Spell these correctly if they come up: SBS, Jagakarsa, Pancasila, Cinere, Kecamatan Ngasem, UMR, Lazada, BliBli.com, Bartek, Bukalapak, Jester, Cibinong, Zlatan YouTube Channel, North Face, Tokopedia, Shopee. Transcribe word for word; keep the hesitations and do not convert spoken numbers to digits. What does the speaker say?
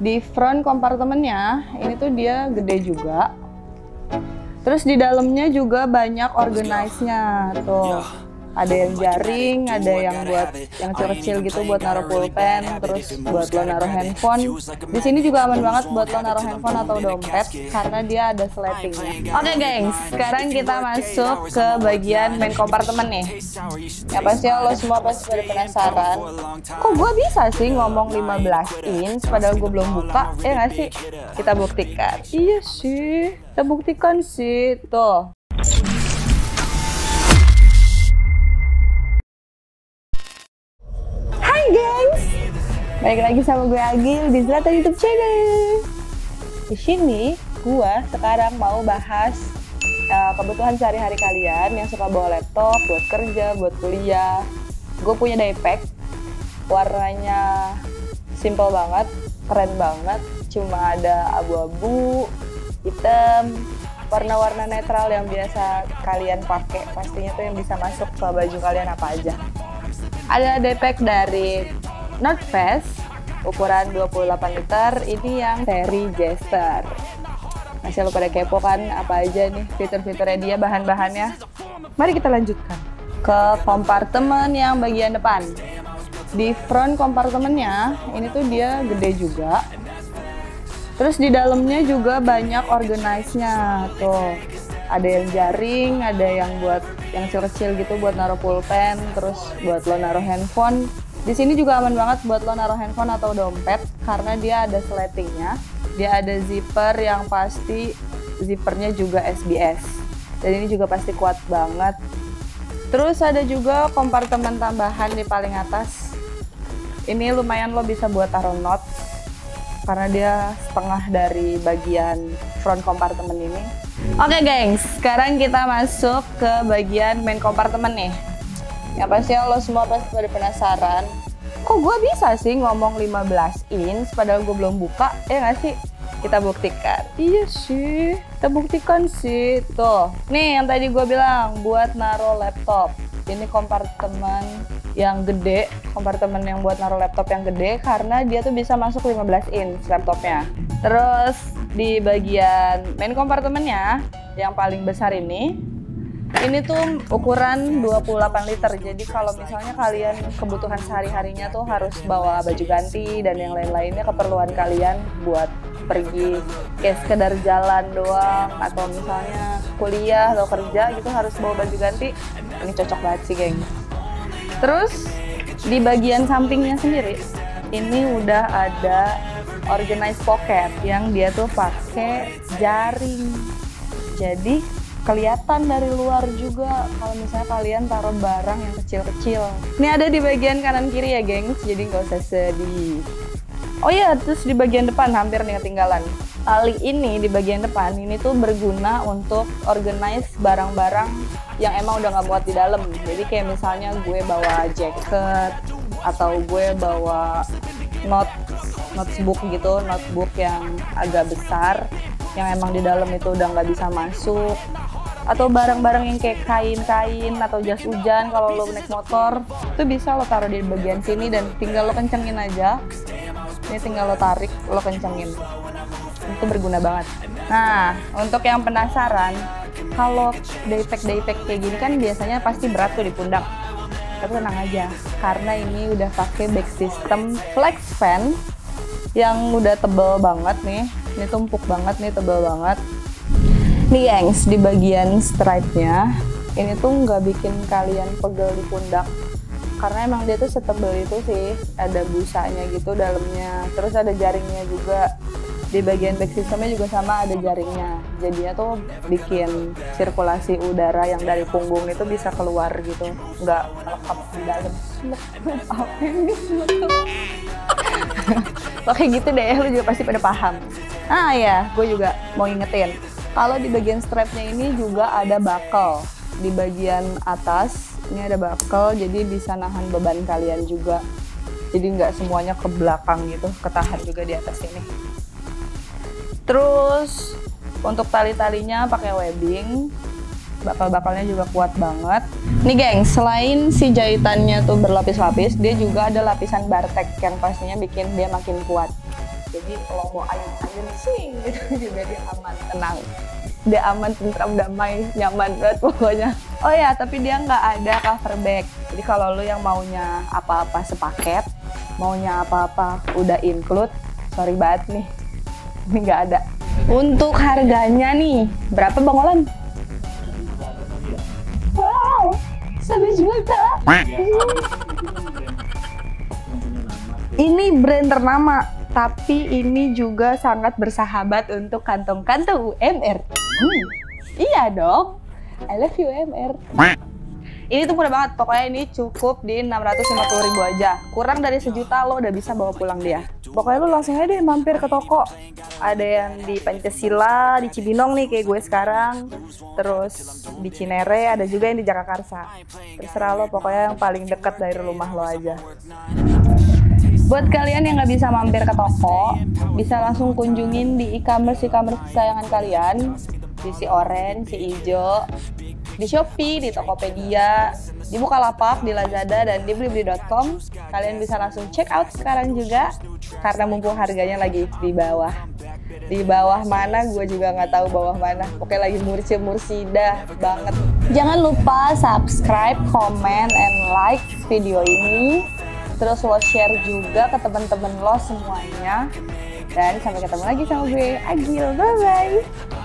Di front kompartemennya ini tuh dia gede juga. Terus di dalamnya juga banyak organize-nya tuh. Ada yang jaring, ada yang buat yang kecil gitu buat naruh pulpen, terus buat lo naruh handphone. Di sini juga aman banget buat lo naruh handphone atau dompet karena dia ada sletingnya. Oke, gengs, sekarang kita masuk ke bagian main kompartemen nih. Ya pasti lo semua pasti pada penasaran. Kok gue bisa sih ngomong lima belas inch padahal gue belum buka? Ya nggak sih? Kita buktikan. Iya sih, kita buktikan sih tuh. Balik lagi sama gue Agil di Zlatan YouTube Channel. Di sini gue sekarang mau bahas uh, kebutuhan sehari-hari kalian yang suka bawa laptop buat kerja, buat kuliah. Gue punya daypack, warnanya simple banget, keren banget, cuma ada abu-abu, hitam, warna-warna netral yang biasa kalian pakai. Pastinya tuh yang bisa masuk ke baju kalian apa aja. Ada daypack dari North Face ukuran dua puluh delapan liter, ini yang seri Jester. Masih lo pada kepo kan apa aja nih fitur-fiturnya dia, bahan-bahannya. Mari kita lanjutkan ke kompartemen yang bagian depan. Di front kompartemennya ini tuh dia gede juga. Terus di dalamnya juga banyak organize-nya tuh. Ada yang jaring, ada yang buat yang kecil-kecil gitu buat naruh pulpen, terus buat lo naruh handphone. Di sini juga aman banget buat lo naruh handphone atau dompet karena dia ada sletingnya. Dia ada zipper yang pasti zippernya juga S B S. Dan ini juga pasti kuat banget. Terus ada juga kompartemen tambahan di paling atas. Ini lumayan lo bisa buat taruh notes karena dia setengah dari bagian front kompartemen ini. Oke, gengs, sekarang kita masuk ke bagian main kompartemen nih. Ya pasti lo semua pasti pada penasaran, kok gue bisa sih ngomong lima belas inch padahal gue belum buka? Ya nggak sih? Kita buktikan. Iya sih, kita buktikan sih tuh. Nih yang tadi gue bilang buat naro laptop. Ini kompartemen yang gede, kompartemen yang buat naro laptop yang gede karena dia tuh bisa masuk lima belas inch laptopnya. Terus di bagian main kompartemennya yang paling besar ini. Ini tuh ukuran dua puluh delapan liter, jadi kalau misalnya kalian kebutuhan sehari-harinya tuh harus bawa baju ganti dan yang lain-lainnya, keperluan kalian buat pergi kayak sekedar jalan doang atau misalnya kuliah atau kerja gitu harus bawa baju ganti, ini cocok banget sih, geng. Terus di bagian sampingnya sendiri, ini udah ada organize pocket yang dia tuh pakai jaring, jadi kelihatan dari luar juga kalau misalnya kalian taruh barang yang kecil-kecil. Ini ada di bagian kanan kiri ya, gengs, jadi nggak usah sedih. Oh iya, terus di bagian depan hampir nih ketinggalan. Tali ini di bagian depan ini tuh berguna untuk organize barang-barang yang emang udah nggak muat di dalam. Jadi kayak misalnya gue bawa jaket atau gue bawa notes, notebook gitu, notebook yang agak besar yang emang di dalam itu udah nggak bisa masuk, atau barang-barang yang kayak kain-kain atau jas hujan kalau lo naik motor itu bisa lo taruh di bagian sini dan tinggal lo kencengin aja, ini tinggal lo tarik, lo kencengin, itu berguna banget. Nah, untuk yang penasaran, kalau daypack-daypack kayak gini kan biasanya pasti berat tuh di pundak, tapi tenang aja karena ini udah pakai back system flex fan yang udah tebel banget nih. Ini tumpuk banget nih, tebal banget. Nih, gengs, di bagian stripe-nya ini tuh nggak bikin kalian pegel di pundak karena emang dia tuh setebal itu sih. Ada busanya gitu dalamnya, terus ada jaringnya juga. Di bagian back systemnya juga sama, ada jaringnya. Jadinya tuh bikin sirkulasi udara yang dari punggung itu bisa keluar gitu, nggak melekap di dalam. Oke, gitu deh, lu juga pasti pada paham. Ah ya, gue juga mau ingetin, kalau di bagian strapnya ini juga ada buckle. Di bagian atas, ini ada buckle, jadi bisa nahan beban kalian juga. Jadi nggak semuanya ke belakang gitu, ketahan juga di atas ini. Terus, untuk tali-talinya pakai webbing, bakal-bakalnya juga kuat banget. Nih, geng, selain si jahitannya tuh berlapis-lapis, dia juga ada lapisan Bartek yang pastinya bikin dia makin kuat. Jadi kalau mau ayun-ayun swing gitu, juga dia aman, tenang. Dia aman, tentram, damai, nyaman banget pokoknya. Oh ya, tapi dia nggak ada cover bag. Jadi kalau lu yang maunya apa-apa sepaket, maunya apa-apa udah include, sorry banget nih, ini nggak ada. Untuk harganya nih, berapa Bang Olan? Wow, satu juta! Ini brand ternama, tapi ini juga sangat bersahabat untuk kantong-kantong U M R. Hmm, iya dong, I love you U M R. Ini tuh murah banget, pokoknya ini cukup di enam ratus lima puluh ribu aja. Kurang dari sejuta lo udah bisa bawa pulang dia. Pokoknya lo langsung aja deh mampir ke toko. Ada yang di Pancasila, di Cibinong nih kayak gue sekarang. Terus di Cinere, ada juga yang di Jagakarsa. Terserah lo, pokoknya yang paling dekat dari rumah lo aja. Buat kalian yang nggak bisa mampir ke toko, bisa langsung kunjungin di e-commerce e-commerce kesayangan kalian. Di si orange, si hijau, di Shopee, di Tokopedia, di Bukalapak, di Lazada, dan di BliBli dot com. Kalian bisa langsung check out sekarang juga, karena mumpung harganya lagi di bawah. Di bawah mana, gue juga nggak tahu bawah mana. Pokoknya lagi murci-mursidah banget. Jangan lupa subscribe, comment, and like video ini. Terus lo share juga ke teman-teman lo semuanya. Dan sampai ketemu lagi sama gue, Agil. Bye-bye!